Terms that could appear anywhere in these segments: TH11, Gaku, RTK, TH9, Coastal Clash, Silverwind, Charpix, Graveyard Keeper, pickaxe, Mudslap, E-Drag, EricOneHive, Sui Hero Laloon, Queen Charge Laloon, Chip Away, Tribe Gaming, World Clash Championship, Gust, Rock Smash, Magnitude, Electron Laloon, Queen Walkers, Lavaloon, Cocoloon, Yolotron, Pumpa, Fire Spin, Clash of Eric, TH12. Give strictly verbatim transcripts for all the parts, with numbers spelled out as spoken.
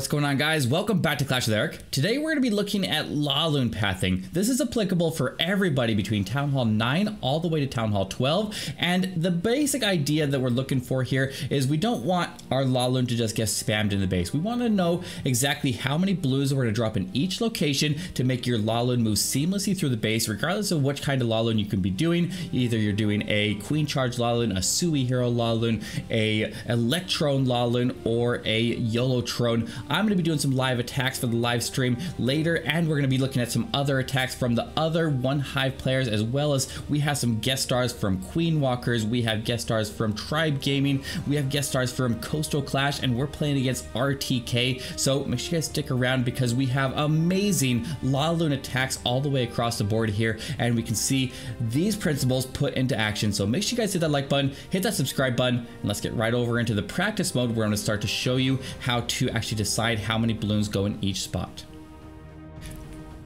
what's going on, guys? Welcome back to Clash of Eric. Today we're going to be looking at Laloon pathing. This is applicable for everybody between Town Hall nine all the way to Town Hall twelve, and the basic idea that we're looking for here is we don't want our Laloon to just get spammed in the base. We want to know exactly how many blues we're going to drop in each location to make your Laloon move seamlessly through the base, regardless of which kind of Laloon you can be doing. Either you're doing a Queen Charge Laloon, a Sui Hero Laloon, a Electron Laloon, or a Yolotron. I'm going to be doing some live attacks for the live stream later, and we're going to be looking at some other attacks from the other OneHive players, as well as we have some guest stars from Queen Walkers, we have guest stars from Tribe Gaming, we have guest stars from Coastal Clash, and we're playing against R T K. So make sure you guys stick around because we have amazing Laloon attacks all the way across the board here, and we can see these principles put into action. So make sure you guys hit that like button, hit that subscribe button, and let's get right over into the practice mode where I'm going to start to show you how to actually decide how many balloons go in each spot.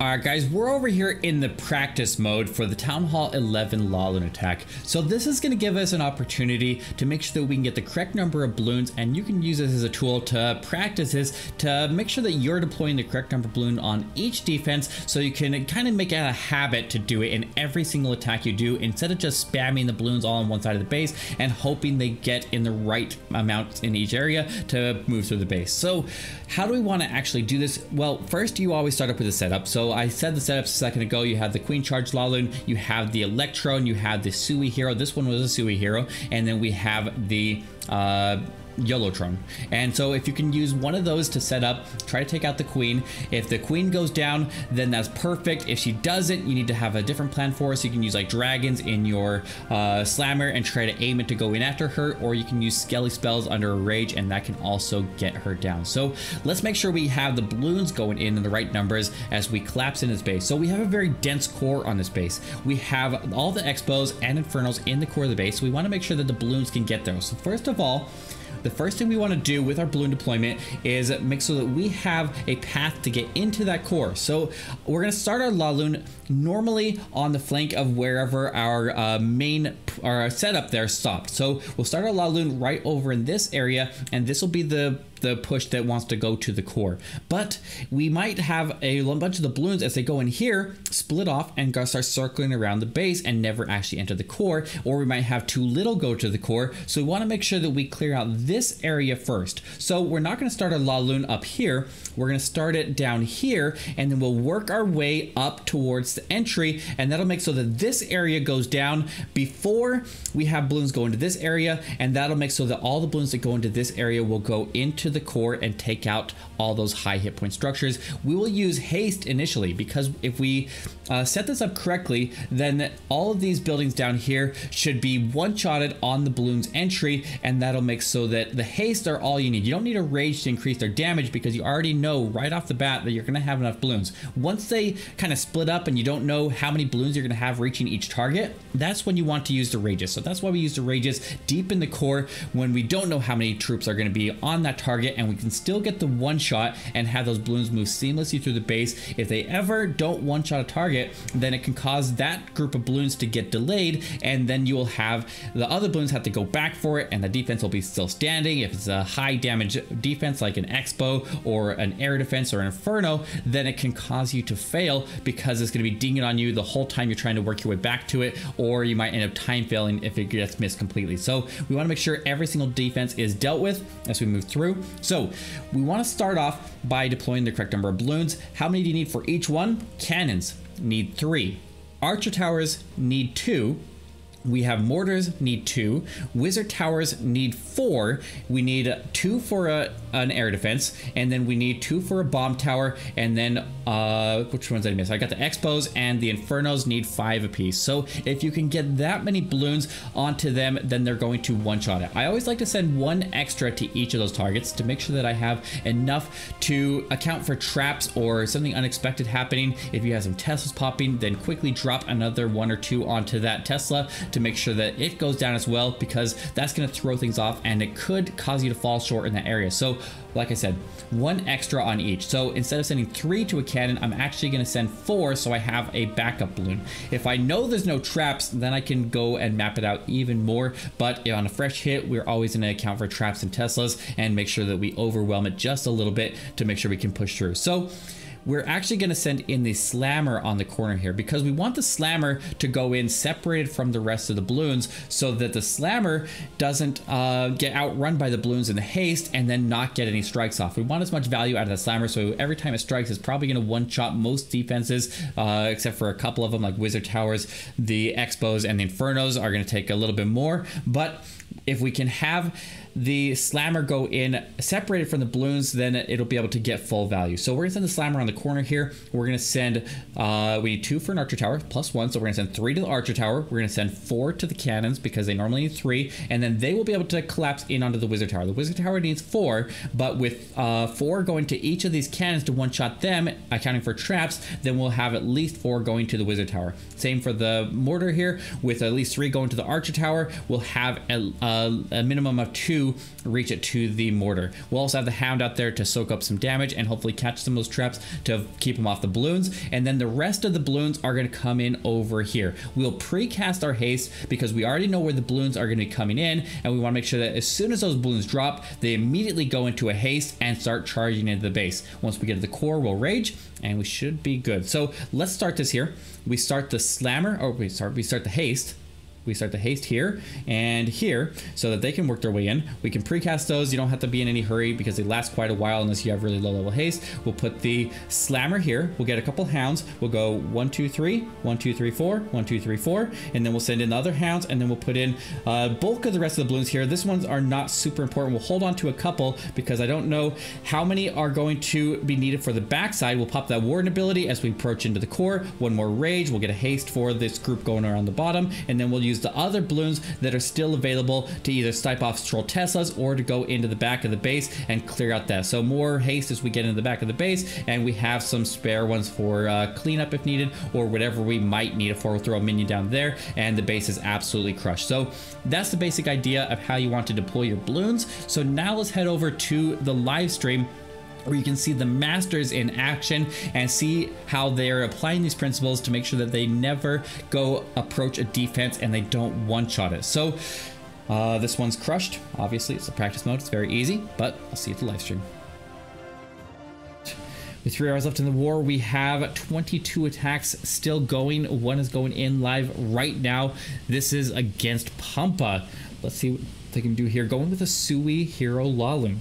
Alright guys, we're over here in the practice mode for the Town Hall eleven Laloon attack. So this is going to give us an opportunity to make sure that we can get the correct number of balloons, and you can use this as a tool to practice this to make sure that you're deploying the correct number of balloon on each defense, so you can kind of make it a habit to do it in every single attack you do instead of just spamming the balloons all on one side of the base and hoping they get in the right amount in each area to move through the base. So how do we want to actually do this? Well, first you always start up with a setup. So So I said the setup a second ago. You have the Queen Charge Laloon, you have the Electron, you have the Sui Hero. This one was a Sui Hero, and then we have the uh, Yolotron. And so if you can use one of those to set up, try to take out the Queen. If the Queen goes down, then that's perfect. If she doesn't, you need to have a different plan for her. So you can use like dragons in your uh, slammer and try to aim it to go in after her, or you can use skelly spells under a rage, and that can also get her down. So let's make sure we have the balloons going in in the right numbers as we collapse in this base. So we have a very dense core on this base. We have all the Expos and Infernos in the core of the base. So we want to make sure that the balloons can get there. So first of all, the first thing we want to do with our balloon deployment is make so that we have a path to get into that core. So we're going to start our Laloon normally on the flank of wherever our uh, main our setup there stopped. So we'll start our Laloon right over in this area, and this will be the the push that wants to go to the core. But we might have a bunch of the balloons as they go in here split off and start circling around the base and never actually enter the core, or we might have too little go to the core. So we want to make sure that we clear out this area first. So we're not going to start a Laloon up here, we're going to start it down here, and then we'll work our way up towards the entry, and that'll make so that this area goes down before we have balloons go into this area, and that'll make so that all the balloons that go into this area will go into the core and take out all those high hit point structures. We will use haste initially because if we uh, set this up correctly, then all of these buildings down here should be one-shotted on the balloon's entry, and that'll make so that the haste are all you need. You don't need a rage to increase their damage because you already know right off the bat that you're going to have enough balloons. Once they kind of split up and you don't know how many balloons you're going to have reaching each target, that's when you want to use the rages. So that's why we use the rages deep in the core when we don't know how many troops are going to be on that target, and we can still get the one shot and have those balloons move seamlessly through the base. If they ever don't one shot a target, then it can cause that group of balloons to get delayed, and then you will have the other balloons have to go back for it, and the defense will be still standing. If it's a high damage defense like an Expo or an air defense or an Inferno, then it can cause you to fail because it's going to be dinging on you the whole time you're trying to work your way back to it, or you might end up time failing if it gets missed completely. So we want to make sure every single defense is dealt with as we move through. So we want to start off by deploying the correct number of balloons. How many do you need for each one? Cannons need three. Archer towers need two. We have mortars need two. Wizard towers need four. We need two for a, an air defense, and then we need two for a bomb tower, and then uh, which ones did I miss? I got the Expos and the Infernos need five apiece. So if you can get that many balloons onto them, then they're going to one-shot it. I always like to send one extra to each of those targets to make sure that I have enough to account for traps or something unexpected happening. If you have some Teslas popping, then quickly drop another one or two onto that Tesla to make sure that it goes down as well, because that's going to throw things off and it could cause you to fall short in that area. So like I said, one extra on each. So instead of sending three to a cannon, I'm actually going to send four, so I have a backup balloon. If I know there's no traps, then I can go and map it out even more. But on a fresh hit, we're always going to account for traps and Teslas and make sure that we overwhelm it just a little bit to make sure we can push through. So we're actually going to send in the slammer on the corner here, because we want the slammer to go in separated from the rest of the balloons so that the slammer doesn't uh, get outrun by the balloons in the haste and then not get any strikes off. We want as much value out of the slammer, so every time it strikes, it's probably going to one-shot most defenses, uh, except for a couple of them like Wizard Towers. The Expos and the Infernos are going to take a little bit more, but if we can have the slammer go in separated from the balloons, then it'll be able to get full value. So we're gonna send the slammer on the corner here. We're gonna send, uh, we need two for an archer tower, plus one. So we're gonna send three to the archer tower. We're gonna send four to the cannons because they normally need three. And then they will be able to collapse in onto the wizard tower. The wizard tower needs four, but with uh, four going to each of these cannons to one-shot them, accounting for traps, then we'll have at least four going to the wizard tower. Same for the mortar here, with at least three going to the archer tower, we'll have a, a, a minimum of two reach it to the mortar. We'll also have the hound out there to soak up some damage and hopefully catch some of those traps to keep them off the balloons. And then the rest of the balloons are going to come in over here. We'll pre-cast our haste because we already know where the balloons are going to be coming in, and we want to make sure that as soon as those balloons drop, they immediately go into a haste and start charging into the base. Once we get to the core, we'll rage and we should be good. So let's start this here. We start the slammer, or we start we start the haste. We start the haste here and here so that they can work their way in. We can precast those. You don't have to be in any hurry because they last quite a while unless you have really low level haste. We'll put the slammer here. We'll get a couple hounds. We'll go one, two, three, one, two, three, four, one, two, three, four. And then we'll send in the other hounds, and then we'll put in uh, bulk of the rest of the balloons here. This ones are not super important. We'll hold on to a couple because I don't know how many are going to be needed for the backside. We'll pop that warden ability as we approach into the core. One more rage. We'll get a haste for this group going around the bottom, and then we'll use the other balloons that are still available to either snipe off Stroll Teslas or to go into the back of the base and clear out that. So more haste as we get into the back of the base, and we have some spare ones for uh, cleanup if needed or whatever we might need it for. We'll throw a minion down there and the base is absolutely crushed. So that's the basic idea of how you want to deploy your balloons. So now let's head over to the live stream where you can see the masters in action and see how they're applying these principles to make sure that they never go approach a defense and they don't one-shot it. So uh, this one's crushed. Obviously, it's a practice mode. It's very easy, but I'll see you at the live stream. With three hours left in the war, we have twenty-two attacks still going. One is going in live right now. This is against Pumpa. Let's see what they can do here. Going with a Sui Hero Laloon.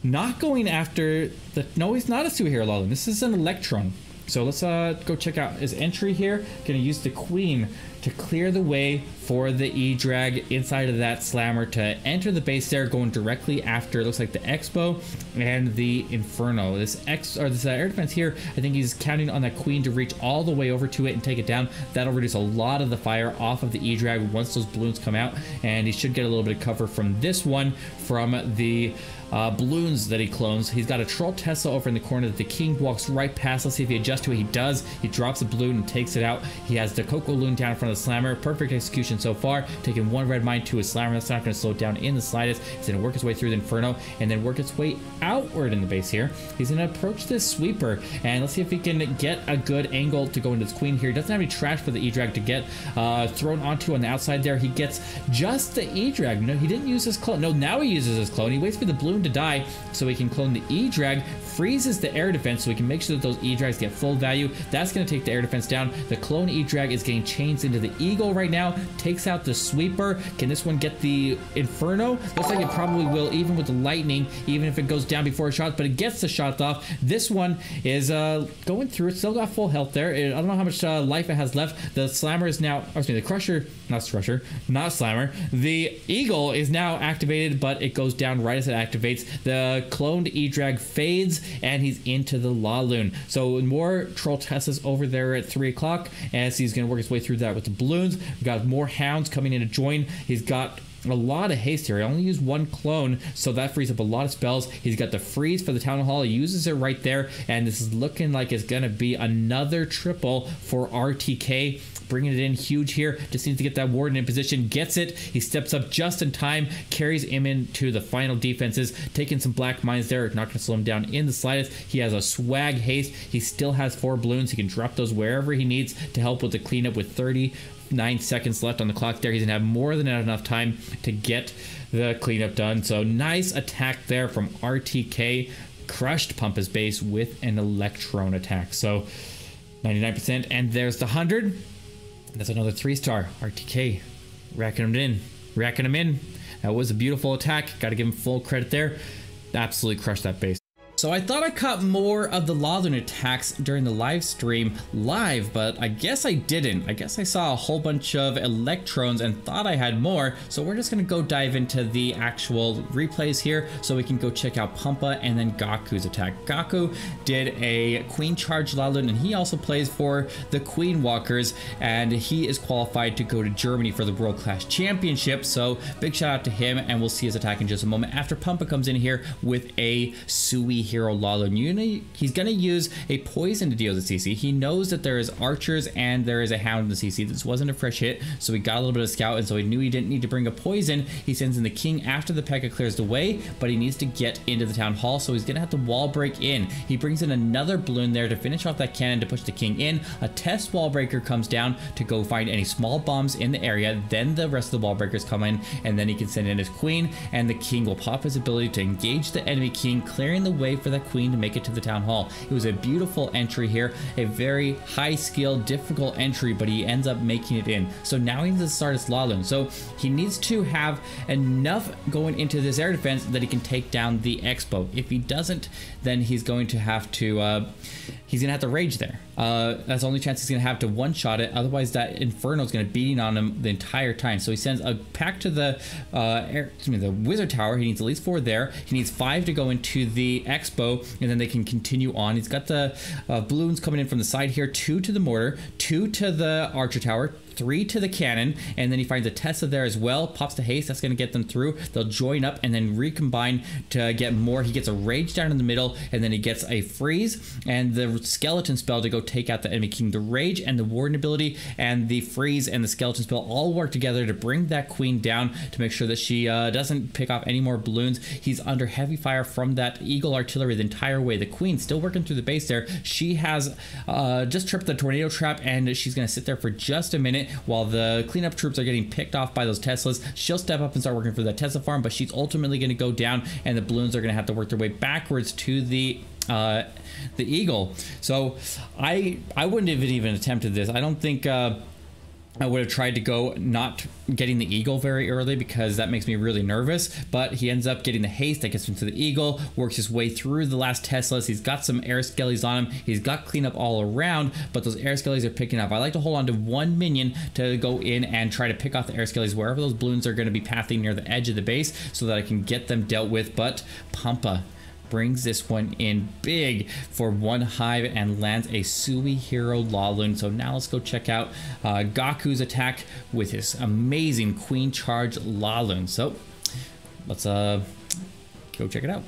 Not going after the... No, he's not a Sui Hero Laloon. This is an Electron. So let's uh, go check out his entry here. Going to use the Queen to clear the way for the E-Drag inside of that Slammer to enter the base there, going directly after, it looks like, the Expo and the Inferno. This X or this uh, air defense here, I think he's counting on that Queen to reach all the way over to it and take it down. That'll reduce a lot of the fire off of the E-Drag once those balloons come out, and he should get a little bit of cover from this one from the uh, balloons that he clones. He's got a Troll Tesla over in the corner that the King walks right past. Let's see if he adjusts to it. He does. He drops a balloon and takes it out. He has the Coco Loon down in front of the Slammer. Perfect execution so far, taking one red mine to a Slammer. That's not going to slow down in the slightest. It's going to work its way through the Inferno and then work its way outward in the base here. He's going to approach this Sweeper, and let's see if he can get a good angle to go into his Queen here. Doesn't have any trash for the E-Drag to get uh, thrown onto on the outside there. He gets just the E-Drag. No, he didn't use his clone. No, now he uses his clone. He waits for the balloon to die so he can clone the E-Drag, freezes the air defense so we can make sure that those E-Drags get full value. That's going to take the air defense down. The clone E-Drag is getting changed into the Eagle right now, takes out the Sweeper. Can this one get the Inferno? Looks like it probably will, even with the lightning, even if it goes down before a shot, but it gets the shots off. This one is uh, going through. It's still got full health there. It, I don't know how much uh, life it has left. The Slammer is now, excuse me, the Crusher, not Crusher, not Slammer. The Eagle is now activated, but it goes down right as it activates. The cloned E-Drag fades, and he's into the Laloon. So more Troll Teslas over there at three o'clock as he's going to work his way through that with the balloons. We've got more hounds coming in to join. He's got a lot of haste here. I only used one clone, so that frees up a lot of spells. He's got the freeze for the Town Hall. He uses it right there, and this is looking like it's going to be another triple for R T K. Bringing it in huge here. Just needs to get that Warden in position. Gets it. He steps up just in time. Carries him into the final defenses. Taking some black mines there. Not going to slow him down in the slightest. He has a swag haste. He still has four balloons. He can drop those wherever he needs to help with the cleanup with thirty-nine seconds left on the clock there. He's going to have more than enough time to get the cleanup done. So nice attack there from R T K. Crushed Pumpa's base with an Electron attack. So ninety-nine percent. And there's the one hundred. That's another three-star. R T K racking him in. Racking him in. That was a beautiful attack. Got to give him full credit there. Absolutely crushed that base. So I thought I caught more of the Laloon attacks during the live stream live, but I guess I didn't. I guess I saw a whole bunch of Electrons and thought I had more. So we're just going to go dive into the actual replays here so we can go check out Pumpa and then Gaku's attack. Gaku did a Queen Charge Laloon, and he also plays for the Queen Walkers, and he is qualified to go to Germany for the World Clash Championship. So big shout out to him, and we'll see his attack in just a moment after Pumpa comes in here with a Sui Hero Laloon. He's going to use a poison to deal with the C C. He knows that there is archers and there is a hound in the C C. This wasn't a fresh hit, so he got a little bit of scout, and so he knew he didn't need to bring a poison. He sends in the king after the P E K K A clears the way, but he needs to get into the town hall, so he's going to have to wall break in. He brings in another balloon there to finish off that cannon to push the king in. A test wall breaker comes down to go find any small bombs in the area. Then the rest of the wall breakers come in, and then he can send in his queen, and the king will pop his ability to engage the enemy king, clearing the way for that queen to make it to the town hall. It was a beautiful entry here, a very high skill, difficult entry, but he ends up making it in. So now he needs to start his Laloon. So he needs to have enough going into this air defense that he can take down the expo. If he doesn't, then he's going to have to, uh, he's gonna have to rage there. Uh, that's the only chance he's gonna have to one shot it. Otherwise that Inferno is gonna be beating on him the entire time. So he sends a pack to the, uh, air, excuse me, the wizard tower. He needs at least four there. He needs five to go into the expo, and then they can continue on. He's got the uh, balloons coming in from the side here, two to the mortar, two to the archer tower, three to the cannon, and then he finds a Tessa there as well, pops the haste. That's going to get them through. They'll join up and then recombine to get more. He gets a rage down in the middle, and then he gets a freeze and the skeleton spell to go take out the enemy king. The rage and the warden ability and the freeze and the skeleton spell all work together to bring that queen down to make sure that she uh, doesn't pick off any more balloons. He's under heavy fire from that eagle artillery the entire way. The queen's still working through the base there. She has uh, just tripped the tornado trap, and she's going to sit there for just a minute while the cleanup troops are getting picked off by those Teslas. She'll step up and start working for that Tesla farm, but she's ultimately going to go down, and the balloons are going to have to work their way backwards to the uh, the eagle. So I I wouldn't have even attempted this. I don't think uh, I would have tried to go not getting the eagle very early, because that makes me really nervous. But he ends up getting the haste that gets him to the eagle, works his way through the last Teslas. He's got some air skellies on him. He's got cleanup all around, but those air skellies are picking up. I like to hold on to one minion to go in and try to pick off the air skellies wherever those balloons are going to be pathing near the edge of the base so that I can get them dealt with. But Pumpa brings this one in big for one hive and lands a Sui Hero Laloon. So now let's go check out uh, Gaku's attack with his amazing Queen Charge Laloon. So let's uh, go check it out.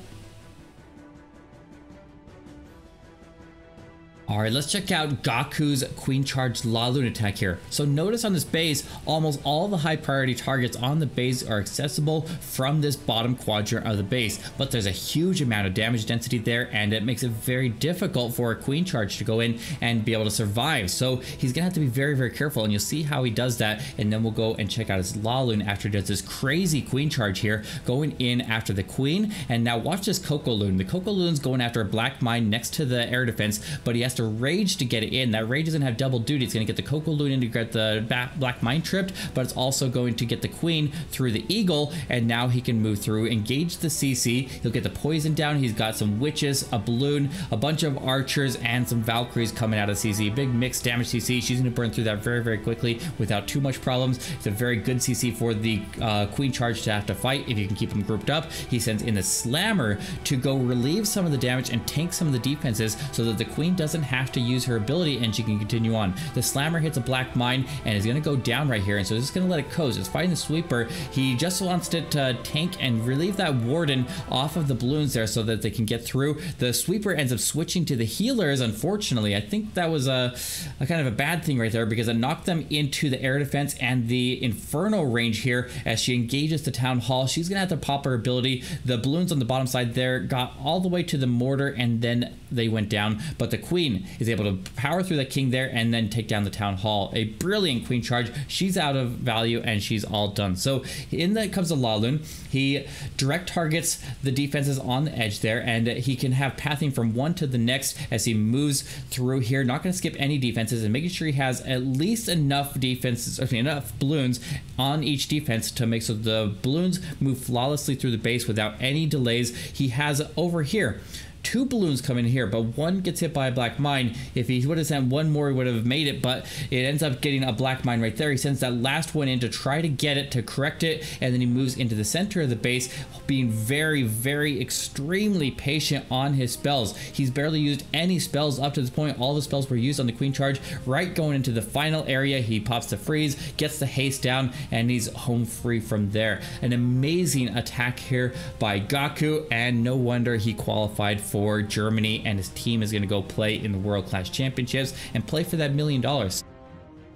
All right, let's check out Gaku's Queen Charge Laloon attack here. So notice on this base, almost all the high priority targets on the base are accessible from this bottom quadrant of the base, but there's a huge amount of damage density there, and it makes it very difficult for a Queen Charge to go in and be able to survive. So he's gonna have to be very, very careful, and you'll see how he does that, and then we'll go and check out his Laloon after he does this crazy Queen Charge here, going in after the Queen. And now watch this Cocoloon. The Cocoloon's going after a black mine next to the air defense, but he has to rage to get it in. That rage doesn't have double duty. It's going to get the Cocoloon in to get the black mine tripped, but it's also going to get the queen through the eagle, and now he can move through, engage the C C. He'll get the poison down. He's got some witches, a balloon, a bunch of archers, and some Valkyries coming out of C C. Big mixed damage C C. She's going to burn through that very, very quickly without too much problems. It's a very good C C for the uh, Queen Charge to have to fight if you can keep him grouped up. He sends in the Slammer to go relieve some of the damage and tank some of the defenses so that the queen doesn't have to use her ability and she can continue on. The Slammer hits a black mine and is going to go down right here, and so it's just going to let it coast. It's fighting the Sweeper. He just wants to uh, tank and relieve that Warden off of the balloons there so that they can get through. The Sweeper ends up switching to the healers, unfortunately. I think that was a, a kind of a bad thing right there because it knocked them into the air defense and the Inferno range here as she engages the Town Hall. She's going to have to pop her ability. The balloons on the bottom side there got all the way to the mortar and then they went down, but the Queen is able to power through the King there and then take down the Town Hall. A brilliant Queen Charge. She's out of value and she's all done. So in that comes to Laloon. He direct targets the defenses on the edge there and he can have pathing from one to the next as he moves through here, not going to skip any defenses and making sure he has at least enough defenses, excuse me, enough balloons on each defense to make so the balloons move flawlessly through the base without any delays. He has over here two balloons come in here, but one gets hit by a black mine. If he would have sent one more, he would have made it, but it ends up getting a black mine right there. He sends that last one in to try to get it, to correct it, and then he moves into the center of the base, being very, very extremely patient on his spells. He's barely used any spells up to this point. All the spells were used on the Queen Charge. Right going into the final area, he pops the freeze, gets the haste down, and he's home free from there. An amazing attack here by Gaku, and no wonder he qualified for for Germany, and his team is going to go play in the World Clash Championships and play for that million dollars.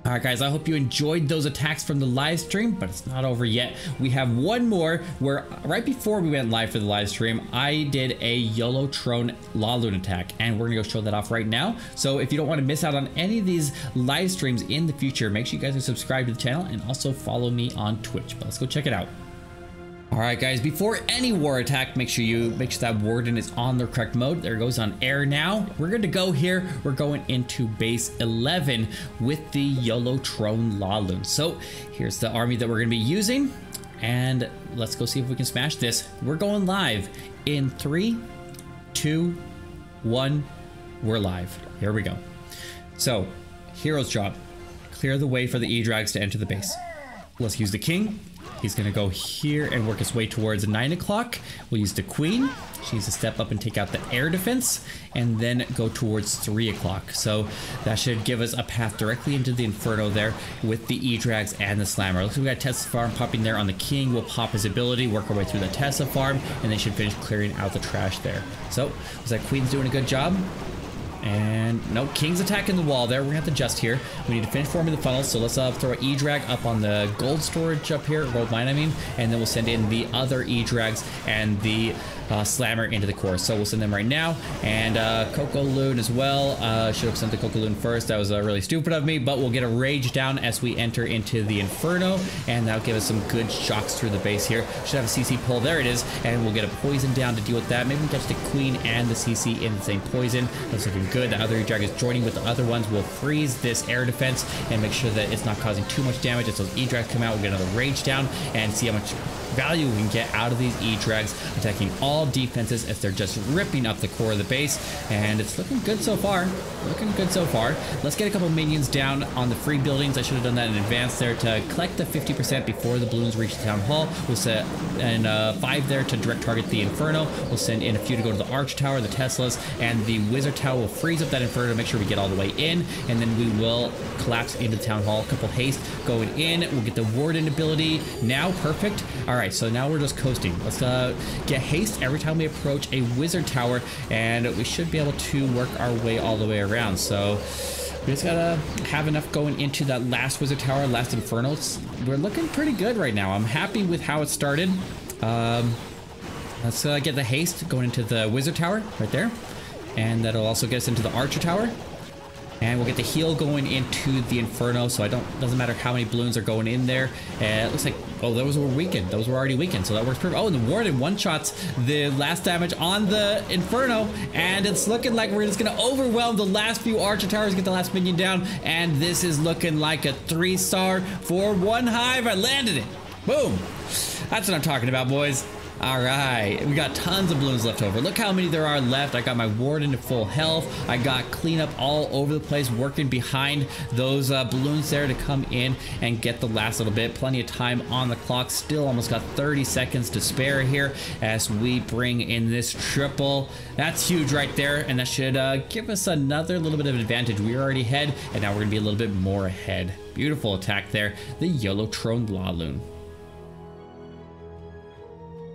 All right, guys, I hope you enjoyed those attacks from the live stream, but it's not over yet. We have one more where right before we went live for the live stream, I did a Yolotron Laloon attack, and we're going to go show that off right now. So if you don't want to miss out on any of these live streams in the future, make sure you guys are subscribed to the channel and also follow me on Twitch. But let's go check it out. All right, guys, before any war attack, make sure you make sure that Warden is on the correct mode. There it goes on air now. We're good to go here. We're going into base eleven with the Yolotron Laloon. So here's the army that we're going to be using, and let's go see if we can smash this. We're going live in three, two, one. We're live. Here we go. So hero's job, clear the way for the E-Drags to enter the base. Let's use the King. He's going to go here and work his way towards nine o'clock. We'll use the Queen. She needs to step up and take out the air defense and then go towards three o'clock. So that should give us a path directly into the Inferno there with the E-Drags and the Slammer. Looks like we got Tessa Farm popping there on the King. We'll pop his ability, work our way through the Tessa Farm, and they should finish clearing out the trash there. So looks like Queen's doing a good job. And no, King's attacking the wall there. We're gonna have to adjust here. We need to finish forming the funnel, so let's uh, throw an E-Drag up on the gold storage up here, gold mine I mean, and then we'll send in the other E-Drags and the uh, Slammer into the core. So we'll send them right now, and uh, Coco Loon as well. Uh, should have sent the Coco Loon first. That was uh, really stupid of me, but we'll get a Rage down as we enter into the Inferno, and that'll give us some good shocks through the base here. Should have a C C pull, there it is, and we'll get a Poison down to deal with that. Maybe we can catch the Queen and the C C in the same Poison. That's looking good. Good. The other E-Drag is joining with the other ones. We'll freeze this air defense and make sure that it's not causing too much damage. As those E-Drags come out, we'll get another Rage down and see how much value we can get out of these E-Drags, attacking all defenses as they're just ripping up the core of the base. And it's looking good so far. Looking good so far. Let's get a couple minions down on the free buildings. I should have done that in advance there to collect the fifty percent before the balloons reach the Town Hall. We'll set and uh, five there to direct target the Inferno. We'll send in a few to go to the Arch Tower, the Teslas, and the Wizard Tower. We'll freeze up that Inferno to make sure we get all the way in, and then we will collapse into the Town Hall. A couple haste going in. We'll get the Warden ability now. Perfect. All right, so now we're just coasting. Let's uh, get haste every time we approach a Wizard Tower, and we should be able to work our way all the way around. So we just gotta have enough going into that last Wizard Tower, last Inferno. We're looking pretty good right now. I'm happy with how it started. Um, let's uh, get the haste going into the Wizard Tower right there. And that'll also get us into the Archer Tower. And we'll get the heal going into the Inferno, so I don't doesn't matter how many balloons are going in there. And it looks like, oh, those were weakened. Those were already weakened, so that works perfect. Oh, and the Warden one-shots the last damage on the Inferno, and it's looking like we're just gonna overwhelm the last few Archer Towers, get the last minion down, and this is looking like a three-star for one hive. I landed it. Boom. That's what I'm talking about, boys. All right, we got tons of balloons left over. Look how many there are left. I got my warden to full health. I got cleanup all over the place, working behind those uh, balloons there to come in and get the last little bit. Plenty of time on the clock. Still almost got thirty seconds to spare here as we bring in this triple. That's huge right there, and that should uh, give us another little bit of advantage. We were already ahead, and now we're gonna be a little bit more ahead. Beautiful attack there, the Yolotron Laloon.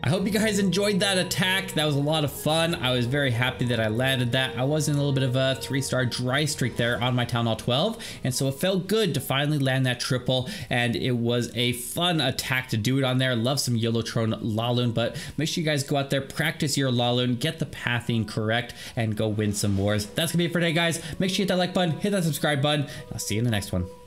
I hope you guys enjoyed that attack. That was a lot of fun. I was very happy that I landed that. I was in a little bit of a three-star dry streak there on my Town Hall twelve, and so it felt good to finally land that triple, and it was a fun attack to do it on there. Love some Yolotron Laloon, but make sure you guys go out there, practice your Laloon, get the pathing correct, and go win some wars. That's gonna be it for today, guys. Make sure you hit that like button, hit that subscribe button, and I'll see you in the next one.